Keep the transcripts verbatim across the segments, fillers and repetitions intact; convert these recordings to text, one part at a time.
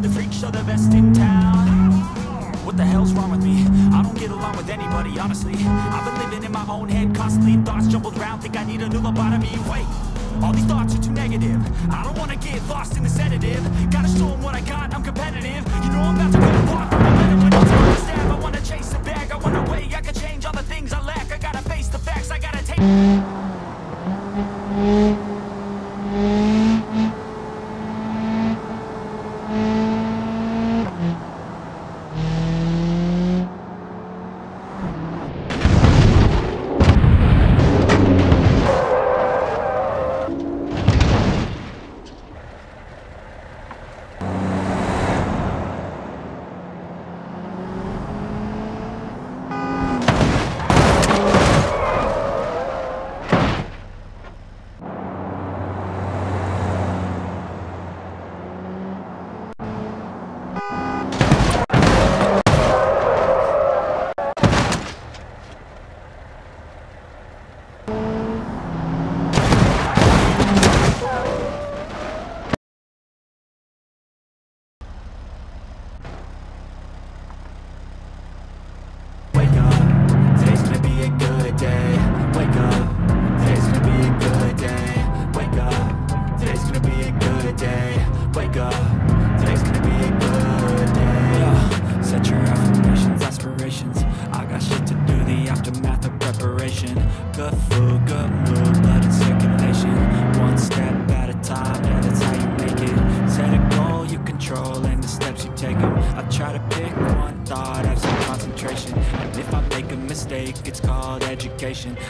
to the freak show, the best in town. What the hell's wrong with me? I don't get along with anybody, honestly. I've been living in my own head, constantly thoughts jumbled around. Think I need a new lobotomy, wait. All these thoughts are too negative. I don't wanna get lost in the sedative. Gotta show them what I got, I'm competitive. You know I'm about to go walk from the letter when I take the stab. I wanna chase the bag, I wanna weigh, I can change all the things I lack. I gotta face the facts, I gotta take...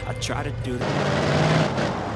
I try to do that.